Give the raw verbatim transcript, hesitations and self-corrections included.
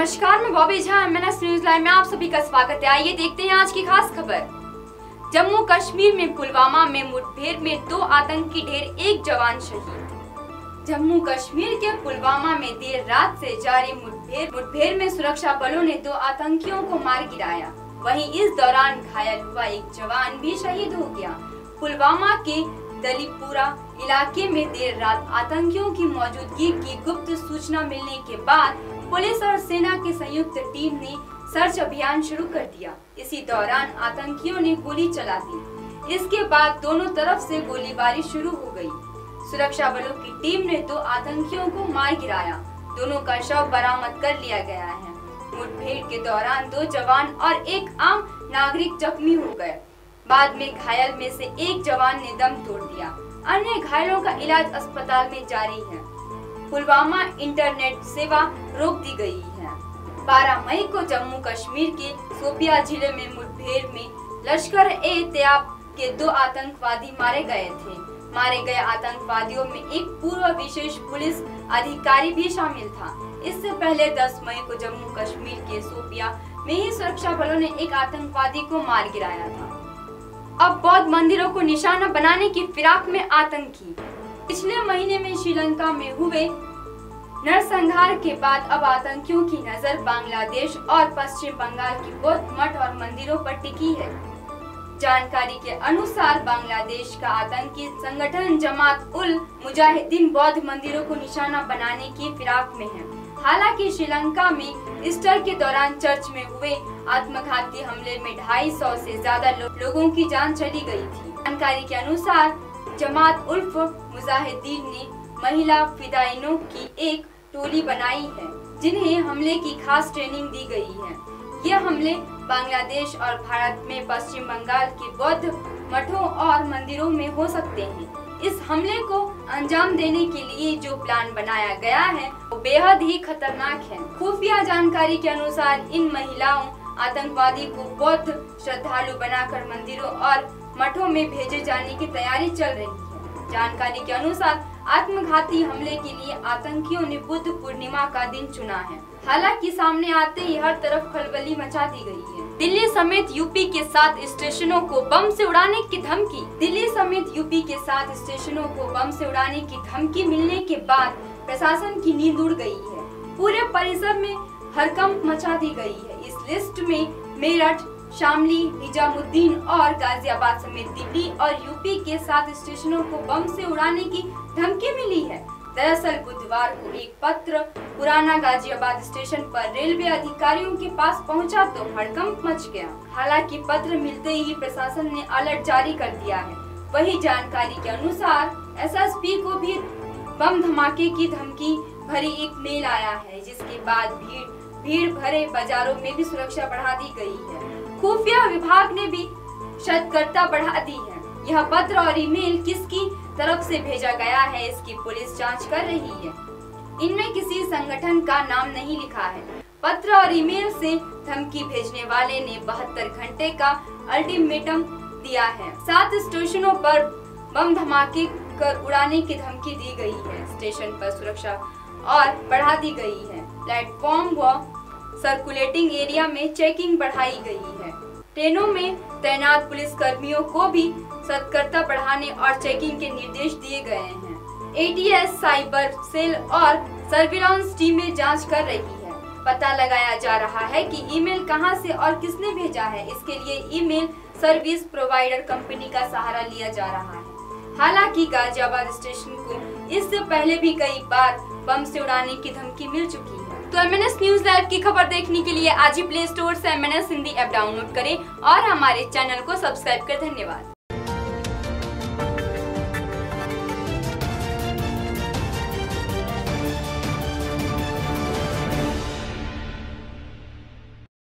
नमस्कार, मैं Bobby Jha, MNS news live में आप सभी का स्वागत है। आइए देखते हैं आज की खास खबर। जम्मू कश्मीर में पुलवामा में मुठभेड़ में दो आतंकी ढेर, एक जवान शहीद। जम्मू कश्मीर के पुलवामा में देर रात से जारी मुठभेड़ मुठभेड़ में सुरक्षा बलों ने दो आतंकियों को मार गिराया। वहीं इस दौरान घायल हुआ एक जवान भी शहीद हो गया। पुलवामा के डलिपुरा इलाके में देर रात आतंकियों की मौजूदगी की गुप्त सूचना मिलने के बाद पुलिस और सेना की संयुक्त टीम ने सर्च अभियान शुरू कर दिया। इसी दौरान आतंकियों ने गोली चला दी। इसके बाद दोनों तरफ से गोलीबारी शुरू हो गई। सुरक्षा बलों की टीम ने दो आतंकियों को मार गिराया। दोनों का शव बरामद कर लिया गया है। मुठभेड़ के दौरान दो जवान और एक आम नागरिक जख्मी हो गए। बाद में घायल में से एक जवान ने दम तोड़ दिया। अन्य घायलों का इलाज अस्पताल में जारी है। पुलवामा इंटरनेट सेवा रोक दी गई है। बारह मई को जम्मू कश्मीर के सोपिया जिले में मुठभेड़ में लश्कर ए तैयब के दो आतंकवादी मारे गए थे। मारे गए आतंकवादियों में एक पूर्व विशेष पुलिस अधिकारी भी शामिल था। इससे पहले दस मई को जम्मू कश्मीर के सोपिया में ही सुरक्षा बलों ने एक आतंकवादी को मार गिराया था। अब बौद्ध मंदिरों को निशाना बनाने की फिराक में आतंकी। पिछले महीने में श्रीलंका में हुए नरसंहार के बाद अब आतंकियों की नजर बांग्लादेश और पश्चिम बंगाल की बौद्ध मठ और मंदिरों पर टिकी है। जानकारी के अनुसार बांग्लादेश का आतंकी संगठन जमात उल मुजाहिदीन बौद्ध मंदिरों को निशाना बनाने की फिराक में है। हालांकि श्रीलंका में ईस्टर के दौरान चर्च में हुए आत्मघाती हमले में ढाई सौ से ज्यादा लो, लोगों की जान चली गई थी। जानकारी के अनुसार जमात उल मुजाहिदीन ने महिला फिदाइनों की एक टोली बनाई है, जिन्हें हमले की खास ट्रेनिंग दी गई है। ये हमले बांग्लादेश और भारत में पश्चिम बंगाल के बौद्ध मठों और मंदिरों में हो सकते हैं। इस हमले को अंजाम देने के लिए जो प्लान बनाया गया है वो बेहद ही खतरनाक है। खुफिया जानकारी के अनुसार इन महिलाओं आतंकवादी को बौद्ध श्रद्धालु बनाकर मंदिरों और मठों में भेजे जाने की तैयारी चल रही है। जानकारी के अनुसार आत्मघाती हमले के लिए आतंकियों ने बुद्ध पूर्णिमा का दिन चुना है। हालांकि सामने आते ही हर तरफ खलबली मचा दी गई है। दिल्ली समेत यूपी के सात स्टेशनों को बम से उड़ाने की धमकी। दिल्ली समेत यूपी के सात स्टेशनों को बम से उड़ाने की धमकी मिलने के बाद प्रशासन की नींद उड़ गई है। पूरे परिसर में हड़कंप मचा दी गई है। इस लिस्ट में मेरठ, शामली, निजामुद्दीन और गाजियाबाद समेत दिल्ली और यूपी के सात स्टेशनों को बम से उड़ाने की धमकी मिली है। दरअसल बुधवार को एक पत्र पुराना गाजियाबाद स्टेशन पर रेलवे अधिकारियों के पास पहुंचा तो हड़कंप मच गया। हालांकि पत्र मिलते ही प्रशासन ने अलर्ट जारी कर दिया है। वही जानकारी के अनुसार एसएसपी को भी बम धमाके की धमकी भरी एक मेल आया है, जिसके बाद भीड़ भीड़ भरे बाजारों में भी सुरक्षा बढ़ा दी गई है। खुफिया विभाग ने भी सतर्कता बढ़ा दी है। यह पत्र और ईमेल किसकी तरफ से भेजा गया है, इसकी पुलिस जांच कर रही है। इनमें किसी संगठन का नाम नहीं लिखा है। पत्र और ईमेल से धमकी भेजने वाले ने बहत्तर घंटे का अल्टीमेटम दिया है। सात स्टेशनों पर बम धमाके कर उड़ाने की धमकी दी गई है। स्टेशन पर सुरक्षा और बढ़ा दी गई है। प्लेटफॉर्म व सर्कुलेटिंग एरिया में चेकिंग बढ़ाई गई है। ट्रेनों में तैनात पुलिस कर्मियों को भी सतर्कता बढ़ाने और चेकिंग के निर्देश दिए गए हैं। एटीएस, साइबर सेल और सर्विलांस टीमें जांच कर रही है। पता लगाया जा रहा है कि ईमेल कहां से और किसने भेजा है। इसके लिए ईमेल सर्विस प्रोवाइडर कंपनी का सहारा लिया जा रहा है। हालांकि गाजियाबाद स्टेशन को इससे पहले भी कई बार बम से उड़ाने की धमकी मिल चुकी है। तो एमएनएस न्यूज़ लाइव की खबर देखने के लिए आज ही प्ले स्टोर से एमएनएस हिंदी ऐप डाउनलोड करें और हमारे चैनल को सब्सक्राइब करें। धन्यवाद।